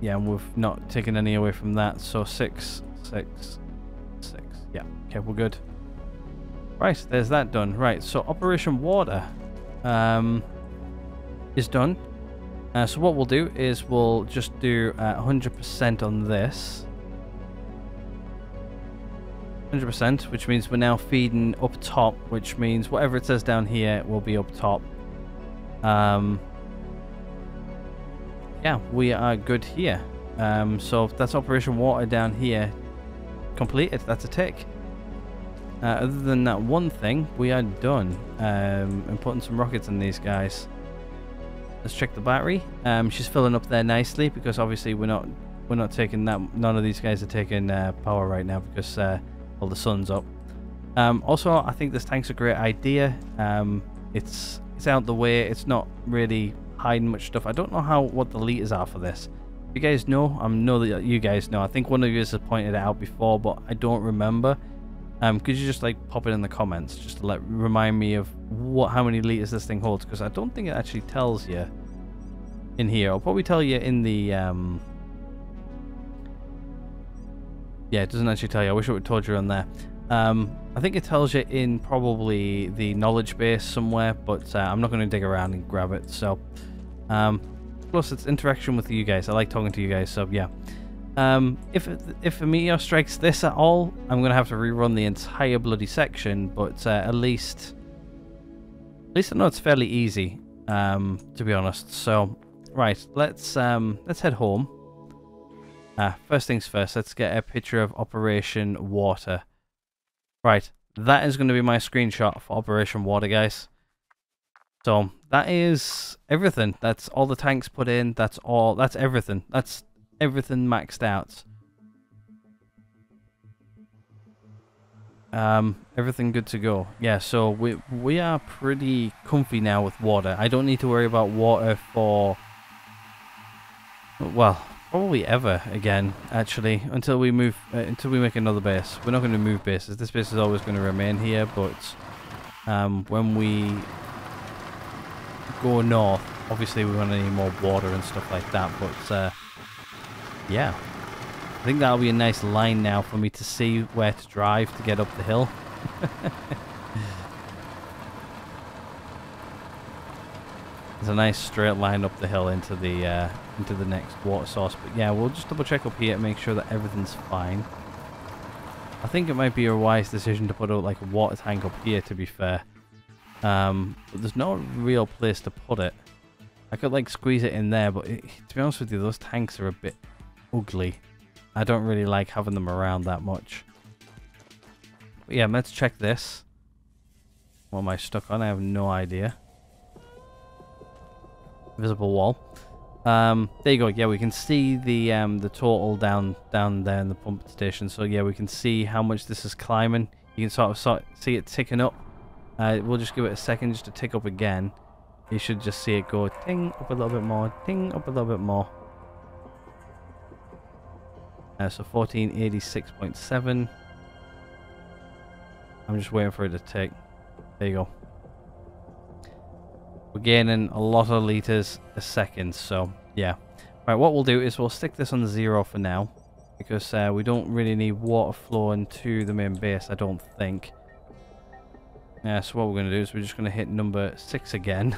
Yeah, and we've not taken any away from that. So six, six, six. Yeah, okay, we're good. Right, there's that done. Right, so Operation Water is done. So what we'll do is we'll just do 100% on this. 100%, which means we're now feeding up top, which means whatever it says down here will be up top. Yeah, we are good here. So that's Operation Water down here completed. That's a tick. Other than that one thing, we are done. And putting some rockets in these guys. Let's check the battery. She's filling up there nicely, because obviously we're not taking that. None of these guys are taking power right now because well, the sun's up. Also, I think this tank's a great idea. It's out the way. It's not really hiding much stuff. I don't know what the liters are for this. If you guys know, I know that you guys know. I think one of you has pointed it out before, but I don't remember. Could you just like pop it in the comments, just to remind me of how many liters this thing holds? Because I don't think it actually tells you in here. I'll probably tell you in the yeah, it doesn't actually tell you. I wish it would have told you on there. I think it tells you in probably the knowledge base somewhere, but I'm not going to dig around and grab it. So plus it's interaction with you guys. I like talking to you guys, so yeah. If a meteor strikes this at all, I'm going to have to rerun the entire bloody section, but at least I know it's fairly easy, to be honest. So, right, let's head home. First things first, let's get a picture of Operation Water. Right, that is going to be my screenshot for Operation Water, guys. So, that is everything. That's all the tanks put in. That's everything. That's everything maxed out. Everything good to go. Yeah, so we are pretty comfy now with water. I don't need to worry about water for, well, probably ever again, actually, until we move, until we make another base. We're not going to move bases. This base is always going to remain here, but when we go north, obviously we want to need more water and stuff like that, but yeah, I think that'll be a nice line now for me to see where to drive to get up the hill. There's a nice straight line up the hill into the next water source. But yeah, we'll just double check up here and make sure that everything's fine. I think it might be a wise decision to put out like a water tank up here, to be fair. But there's no real place to put it. I could like squeeze it in there, but to be honest with you, those tanks are a bit ugly. I don't really like having them around that much. But yeah, let's check this. What am I stuck on? I have no idea. Visible wall. There you go. Yeah, we can see the total down there in the pump station. So yeah, we can see how much this is climbing. You can sort of see it ticking up. We'll just give it a second just to tick up again. You should just see it go ting up a little bit more, ting up a little bit more. So 1486.7. I'm just waiting for it to tick. There you go. We're gaining a lot of liters a second, so yeah. Right, what we'll do is we'll stick this on zero for now, because we don't really need water flowing to the main base, I don't think. So what we're going to do is we're just going to hit number 6 again.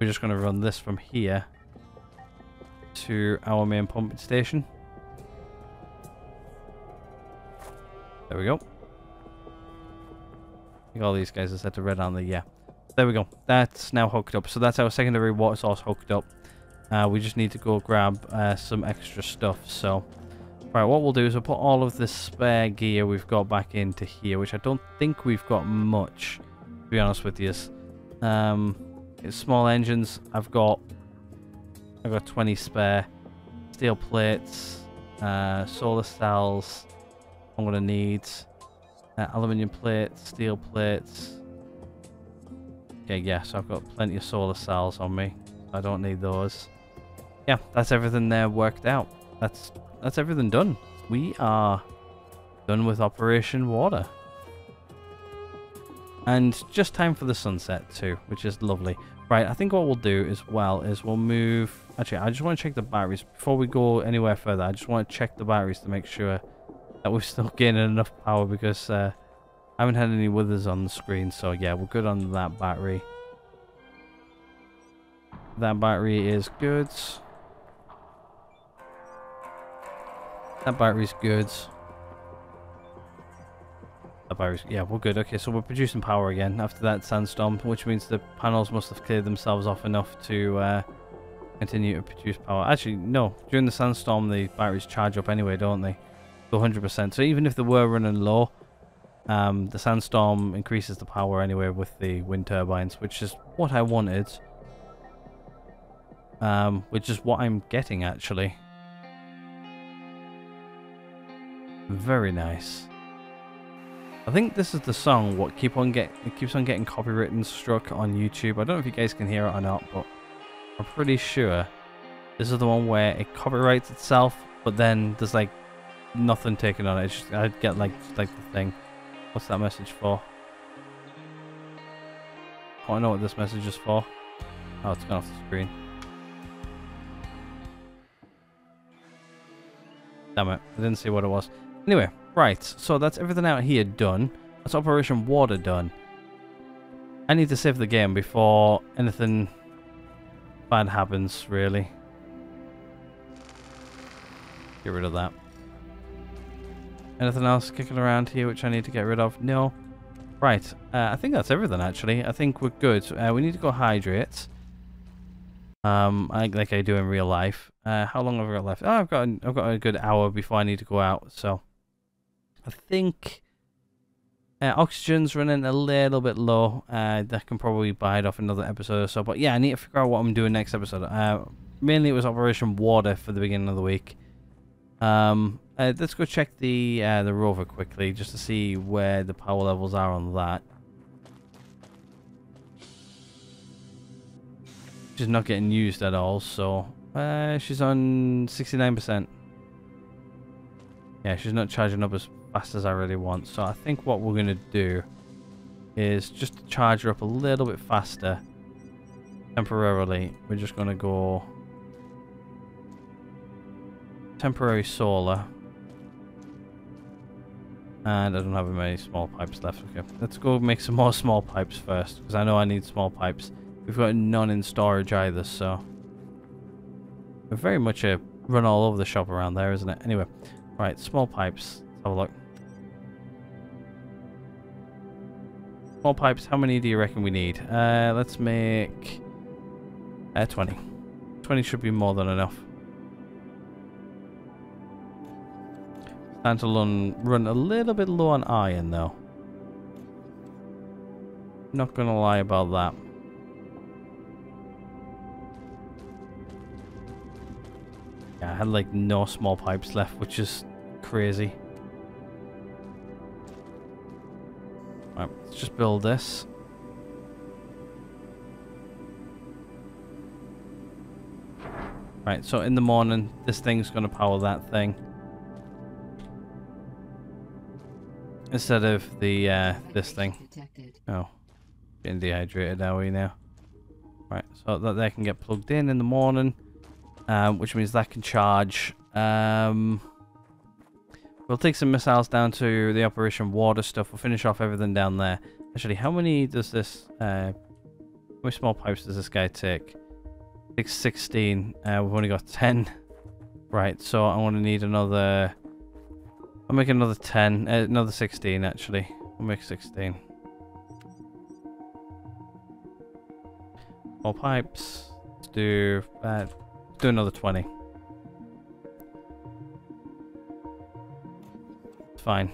We're just going to run this from here to our main pumping station. There we go. I think all these guys are set to red on the, yeah. There we go. That's now hooked up. So that's our secondary water source hooked up. We just need to go grab some extra stuff. So, right, what we'll do is we'll put all of this spare gear we've got back into here, which I don't think we've got much, to be honest with you. It's small engines. I've got 20 spare steel plates, solar cells. I'm gonna need aluminium plates, steel plates. Okay, yeah, so I've got plenty of solar cells on me. I don't need those. Yeah, that's everything there worked out. That's everything done. We are done with Operation Water. And just time for the sunset too, which is lovely. Right, I think what we'll do as well is we'll move... Actually, I just want to check the batteries. Before we go anywhere further, I just want to check the batteries to make sure that we're still gaining enough power, because... I haven't had any withers on the screen, so yeah, we're good on that battery. That battery is good. That battery's good. That battery's... yeah, we're good. Okay, so we're producing power again after that sandstorm, which means the panels must have cleared themselves off enough to continue to produce power. Actually, no. During the sandstorm, the batteries charge up anyway, don't they? To 100%. So even if they were running low... the sandstorm increases the power anyway with the wind turbines, which is what I wanted. Which is what I'm getting, actually. Very nice. I think this is the song what keeps on getting copywritten struck on YouTube. I don't know if you guys can hear it or not, but I'm pretty sure this is the one where it copyrights itself, but then there's like nothing taken on it. It's just, I'd get like the thing. What's that message for? Oh, I know what this message is for. Oh, it's gone off the screen. Damn it, I didn't see what it was. Anyway, right, so that's everything out here done. That's Operation Water done. I need to save the game before anything bad happens, really. Get rid of that. Anything else kicking around here which I need to get rid of? No. Right. I think that's everything, actually. I think we're good. We need to go hydrate. Like I do in real life. How long have I got left? Oh, I've got a good hour before I need to go out. So, I think oxygen's running a little bit low. That can probably buy it off another episode or so. But yeah, I need to figure out what I'm doing next episode. Mainly it was Operation Water for the beginning of the week. Let's go check the rover quickly, just to see where the power levels are on that. She's not getting used at all, so... she's on 69%. Yeah, she's not charging up as fast as I really want, so I think what we're going to do is just charge her up a little bit faster. Temporarily, we're just going to go... Temporary solar. And I don't have many small pipes left. Okay, let's go make some more small pipes first, because I know I need small pipes. We've got none in storage either, so... We're very much a run all over the shop around there, isn't it? Anyway, right, small pipes. Let's have a look. Small pipes, how many do you reckon we need? Let's make... 20. 20 should be more than enough. Time to run a little bit low on iron, though. Not gonna lie about that. Yeah, I had like no small pipes left, which is crazy. Right, let's just build this. Right, so in the morning, this thing's gonna power that thing. Instead of the, this thing. Oh. Getting dehydrated, are we now? Right, so that they can get plugged in the morning. Which means that can charge. We'll take some missiles down to the Operation Water stuff. We'll finish off everything down there. Actually, how many does this... how many small pipes does this guy take? Takes 16. We've only got 10. Right, so I'm going to need another... I'll make another 10, another 16 actually. I'll make 16. More pipes. Let's do another 20. It's fine.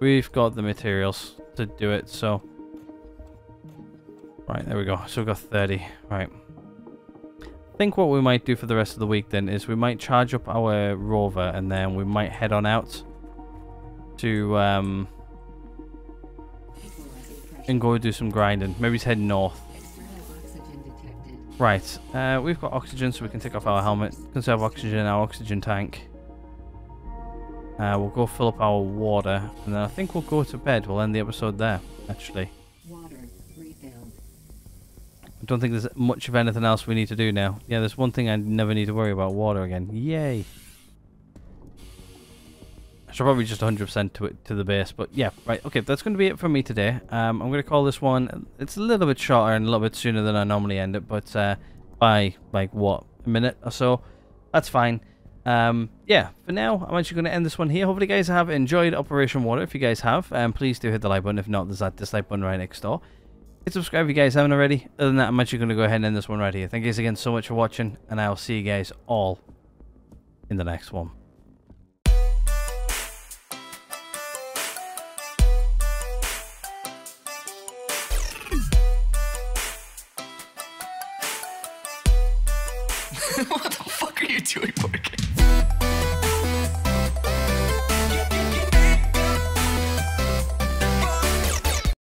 We've got the materials to do it, so... Right, there we go. So we've got 30. Right. I think what we might do for the rest of the week then is we might charge up our rover and then we might head on out to and go do some grinding. Maybe head north. Right, we've got oxygen, so we can take off our helmet, conserve oxygen in our oxygen tank. We'll go fill up our water, and then I think we'll go to bed. We'll end the episode there, actually. I don't think there's much of anything else we need to do now. Yeah, there's one thing I never need to worry about, water again. Yay! I should probably just 100% to the base, but yeah, right, okay, that's going to be it for me today. I'm going to call this one, it's a little bit shorter and a little bit sooner than I normally end it, but by, like, what, a minute or so? That's fine. Yeah, for now, I'm actually going to end this one here. Hopefully you guys have enjoyed Operation Water. If you guys have, please do hit the like button. If not, there's that dislike button right next door. Hit subscribe if you guys haven't already. Other than that, I'm actually going to go ahead and end this one right here. Thank you guys again so much for watching, and I'll see you guys all in the next one. What the fuck are you doing, Morgan?